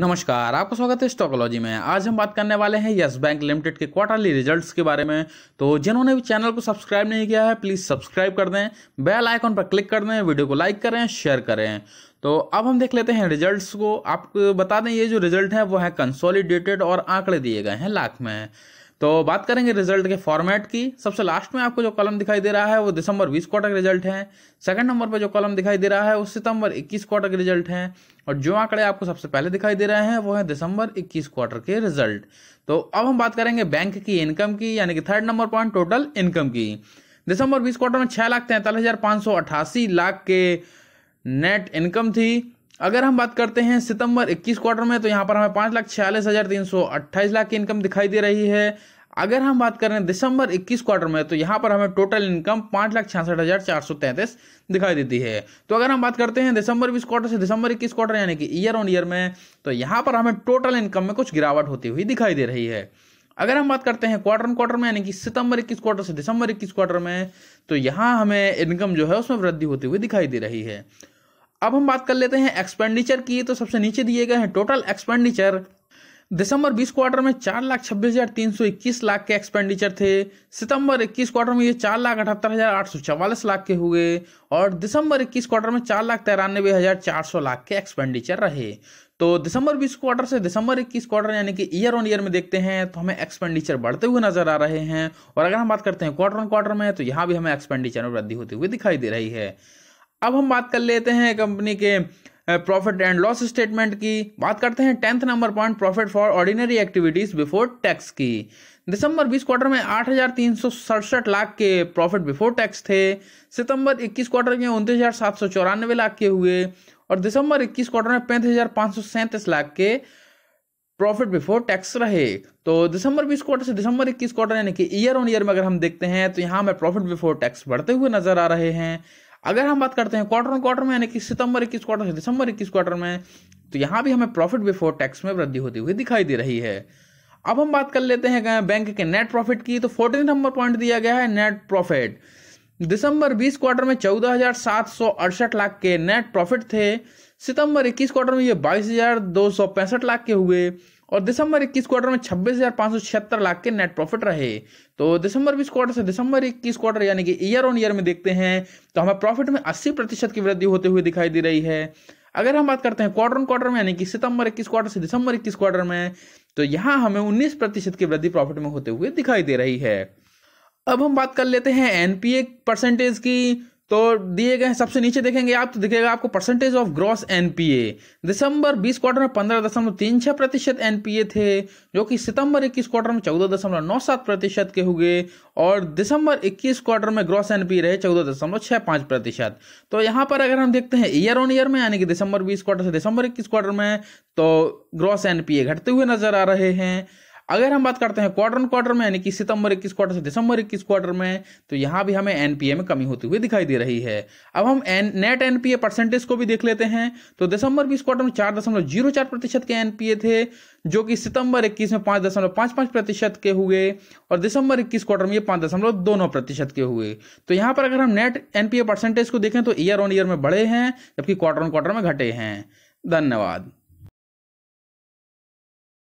नमस्कार, आपका स्वागत है स्टॉकोलॉजी में। आज हम बात करने वाले हैं यस बैंक लिमिटेड के क्वार्टरली रिजल्ट्स के बारे में। तो जिन्होंने भी चैनल को सब्सक्राइब नहीं किया है प्लीज़ सब्सक्राइब कर दें, बेल आइकॉन पर क्लिक कर दें, वीडियो को लाइक करें, शेयर करें। तो अब हम देख लेते हैं रिजल्ट्स को। आपको बता दें ये जो रिजल्ट है वो है कंसोलिडेटेड और आंकड़े दिए गए हैं लाख में। तो बात करेंगे रिजल्ट के फॉर्मेट की। सबसे लास्ट में आपको जो कॉलम दिखाई दे रहा है वो दिसंबर 20 क्वार्टर के रिजल्ट हैं। सेकंड नंबर पर जो कॉलम दिखाई दे रहा है वो सितंबर 21 क्वार्टर के रिजल्ट हैं। और जो आंकड़े आपको सबसे पहले दिखाई दे रहे हैं वो है दिसंबर 21 क्वार्टर के रिजल्ट। तो अब हम बात करेंगे बैंक की इनकम की, यानी कि third number point total income की। दिसंबर 20 क्वार्टर में 6,43,588 लाख के नेट इनकम थी। अगर हम बात करते हैं सितंबर 21 क्वार्टर में तो यहाँ पर हमें 5,46,328 लाख की इनकम दिखाई दे रही है। अगर हम बात करें दिसंबर 21 क्वार्टर में तो यहाँ पर हमें टोटल इनकम 5,66,433 दिखाई देती है। तो अगर हम बात करते हैं दिसंबर 20 क्वार्टर से दिसंबर 21 क्वार्टर यानी कि ईयर ऑन ईयर में, तो यहाँ पर हमें टोटल इनकम में कुछ गिरावट होती हुई दिखाई दे रही है। अगर हम बात करते हैं क्वार्टर ऑन क्वार्टर में, यानी कि सितंबर 21 क्वार्टर से दिसंबर 21 क्वार्टर में, तो यहाँ हमें इनकम जो है उसमें वृद्धि होती हुई दिखाई दे रही है। अब हम बात कर लेते हैं एक्सपेंडिचर की। तो सबसे नीचे दिए गए हैं टोटल एक्सपेंडिचर। दिसंबर 20 क्वार्टर में 4,26,321 लाख के एक्सपेंडिचर थे। सितंबर 21 क्वार्टर में ये 4,78,844 लाख के हुए और दिसंबर 21 क्वार्टर में 4,93,400 लाख के एक्सपेंडिचर रहे। तो दिसंबर 20 क्वार्टर से दिसंबर 21 क्वार्टर यानी कि ईयर ऑन ईयर में देखते हैं तो हमें एक्सपेंडिचर बढ़ते हुए नजर आ रहे हैं। और अगर हम बात करते हैं क्वार्टर ऑन क्वार्टर में तो यहाँ भी हमें एक्सपेंडिचर में वृद्धि होती हुई दिखाई दे रही है। अब हम बात कर लेते हैं कंपनी के प्रॉफिट एंड लॉस स्टेटमेंट की। बात करते हैं 10th number point profit for ordinary activities before tax की। दिसंबर 20 क्वार्टर में 8,367 लाख के प्रॉफिट बिफोर टैक्स थे। सितंबर 21 क्वार्टर में 29,794 लाख के हुए और दिसंबर 21 क्वार्टर में 35,537 लाख के प्रॉफिट बिफोर टैक्स रहे। तो दिसंबर 20 क्वार्टर से दिसंबर 21 क्वार्टर यानी कि ईयर ऑन ईयर में अगर हम देखते हैं तो यहाँ में प्रॉफिट बिफोर टैक्स बढ़ते हुए नजर आ रहे हैं। अगर हम बात करते हैं क्वार्टर ऑन क्वार्टर में, यानी कि सितंबर 21 क्वार्टर से दिसंबर 21 क्वार्टर में, तो यहाँ भी हमें प्रॉफिट बिफोर टैक्स में वृद्धि होती हुई दिखाई दे रही है। अब हम बात कर लेते हैं बैंक के नेट प्रॉफिट की। तो 14 नंबर पॉइंट दिया गया है नेट प्रॉफिट। दिसंबर 20 क्वार्टर में 14,768 लाख के नेट प्रॉफिट थे। सितंबर 21 क्वार्टर में ये 22,265 लाख के हुए और दिसंबर 21 क्वार्टर में 26,576 लाख के नेट प्रॉफिट रहे। तो दिसंबर 20 क्वार्टर से दिसंबर 21 क्वार्टर यानी कि ईयर ऑन ईयर में देखते हैं तो हमें प्रॉफिट में 80% की वृद्धि होते हुए दिखाई दे रही है। अगर हम बात करते हैं क्वार्टर ऑन क्वार्टर में, यानी कि सितंबर 21 क्वार्टर से दिसंबर 21 क्वार्टर में, तो यहाँ हमें 19% की वृद्धि प्रॉफिट में होते हुए दिखाई दे रही है। अब हम बात कर लेते हैं एनपीए परसेंटेज की। तो दिए गए सबसे नीचे देखेंगे आप तो दिखेगा आपको परसेंटेज ऑफ ग्रॉस एनपीए। दिसंबर 20 क्वार्टर में 15.36% एनपीए थे, जो कि सितंबर 21 क्वार्टर में 14.97% के हुए और दिसंबर 21 क्वार्टर में ग्रॉस एनपीए रहे 14.65%। तो यहाँ पर अगर हम देखते हैं ईयर ऑन ईयर में, यानी कि दिसंबर 20 क्वार्टर से दिसंबर 21 क्वार्टर में, तो ग्रॉस एनपीए घटते हुए नजर आ रहे हैं। अगर हम बात करते हैं क्वार्टर ऑन क्वार्टर में, यानी कि सितंबर 21 क्वार्टर से दिसंबर 21 क्वार्टर में, तो यहाँ भी हमें एनपीए में कमी होती हुई दिखाई दे रही है। अब हम नेट एनपीए परसेंटेज को भी देख लेते हैं। तो दिसंबर 20 क्वार्टर में 4.04% के एनपीए थे, जो कि सितंबर 21 में 5.55% के हुए और दिसंबर 21 क्वार्टर में 5.29% के हुए। तो यहाँ पर अगर हम नेट एनपीए परसेंटेज को देखें तो ईयर ऑन ईयर में बढ़े हैं जबकि क्वार्टर ऑन क्वार्टर में घटे हैं। धन्यवाद।